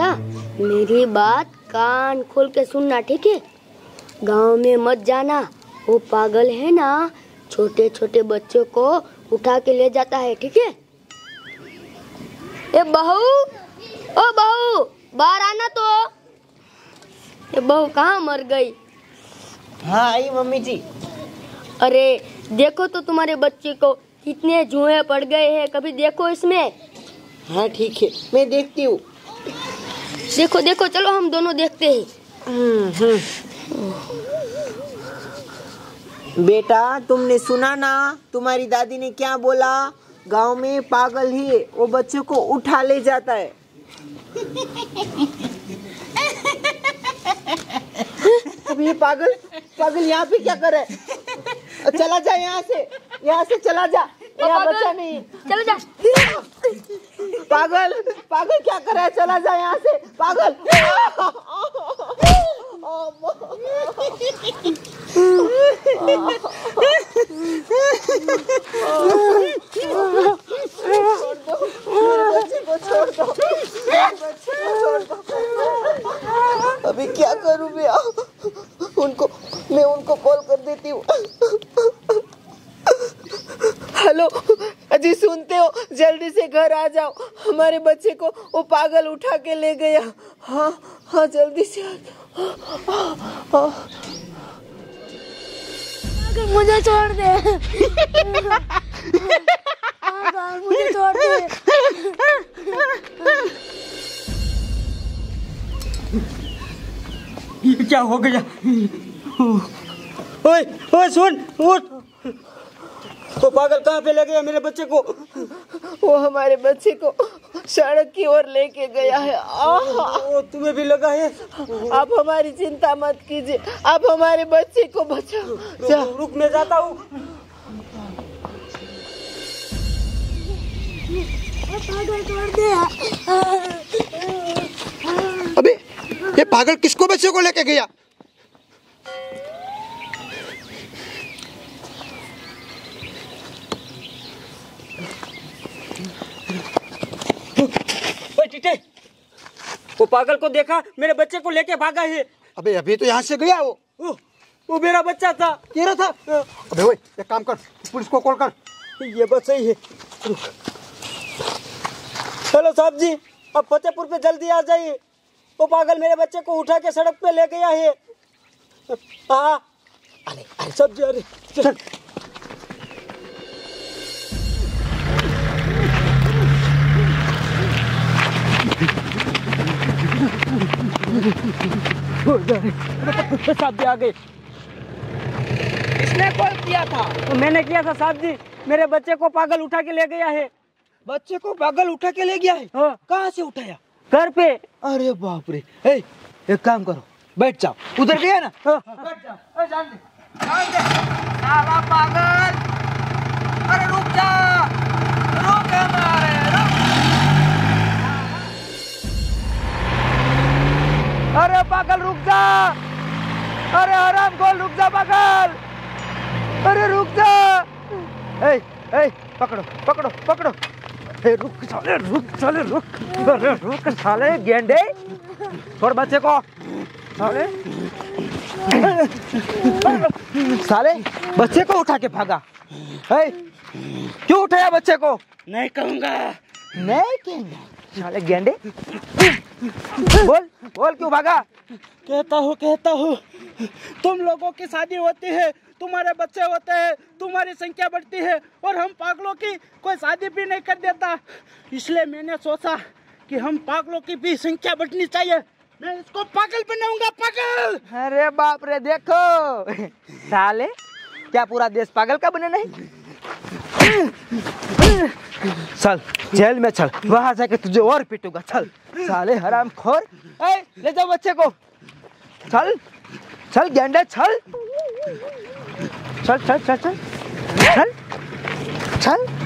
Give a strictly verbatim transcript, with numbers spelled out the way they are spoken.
बेटा मेरी बात कान खोल के सुनना, ठीक है? गांव में मत जाना, वो पागल है ना, छोटे छोटे बच्चों को उठा के ले जाता है, ठीक है? ए बहू, ओ बहू, बाहर आना तो। ये बहू कहाँ मर गई? हाँ आई मम्मी जी। अरे देखो तो तुम्हारे बच्चे को कितने जुए पड़ गए हैं, कभी देखो इसमें। हाँ ठीक है, मैं देखती हूँ। देखो देखो, चलो हम दोनों देखते हैं। बेटा तुमने सुना ना तुम्हारी दादी ने क्या बोला? गांव में पागल ही वो बच्चों को उठा ले जाता है। अब ये पागल पागल यहाँ पे क्या कर रहा है? चला जा यहाँ से, यहाँ से चला जा, यहाँ बच्चा नहीं। चला जा पागल, पागल क्या कर रहा है? चला जा यहाँ से पागल। अभी क्या करूँ मैं? उनको मैं उनको कॉल कर देती हूँ। हेलो जी, सुनते हो? जल्दी से घर आ जाओ, हमारे बच्चे को वो पागल उठा के ले गया। हाँ हाँ जल्दी से आ जाओ। मुझे छोड़ दे, मुझे छोड़ दे। ये क्या हो गया? ओए ओए सुन, उठ। तो पागल कहाँ पे ले गया मेरे बच्चे को? वो हमारे बच्चे को सड़क की ओर लेके गया है। ओ, तुम्हें भी लगा है? आप हमारी चिंता मत कीजिए, आप हमारे बच्चे को बचाओ। जा। रुक मैं जाता हूँ। अबे ये पागल किसको बच्चे को लेके गया? वो पागल को देखा, मेरे बच्चे को लेके भागा है। अबे अभी तो यहाँ से गया वो। वो, वो मेरा बच्चा था, तेरा था। अबे वो एक काम कर, पुलिस को कॉल कर। ये बात सही है। हेलो साहब जी, आप फतेहपुर पे जल्दी आ जाइए, वो पागल मेरे बच्चे को उठा के सड़क पे ले गया है। हाँ अरे साहब जी, अरे चल। साहब जी आ गए। इसने कॉल किया था? मैंने किया था साहब जी, मेरे बच्चे को पागल उठा के ले गया है। बच्चे को पागल उठा के ले गया है? कहाँ से उठाया? घर पे। अरे बाप रे, एक काम करो बैठ जाओ, उधर गया ना बैठ जाओ। जान दे, जान दे। साला पागल, अरे रुक जा, रुक मारे। अरे पागल रुक जा, अरे आराम गोल रुक जा पागल, अरे रुक जा। ए, ए, पकड़ो पकड़ो पकड़ो। ए, रुक साले, रुक साले, रुक, अरे रुक साले गेंडे, छोड़ बच्चे को साले। साले बच्चे को उठा के भागा। ए, क्यों उठाया बच्चे को? नहीं कहूँगा, नहीं कहूँगा साले गेंडे। बोल बोल क्यों भागा? कहता हूँ कहता हूँ, तुम लोगों की शादी होती है, तुम्हारे बच्चे होते हैं, तुम्हारी संख्या बढ़ती है, और हम पागलों की कोई शादी भी नहीं कर देता, इसलिए मैंने सोचा कि हम पागलों की भी संख्या बढ़नी चाहिए। मैं इसको पागल बनाऊंगा, पागल। अरे बाप रे, देखो साले क्या पूरा देश पागल का बनाना है। चल जेल में चल, वहां जाके तुझे और पीटूंगा। चल साले हरामखोर, ले जाओ बच्चे को। चल चल गेंडे, चल चल चल चल चल चल चल।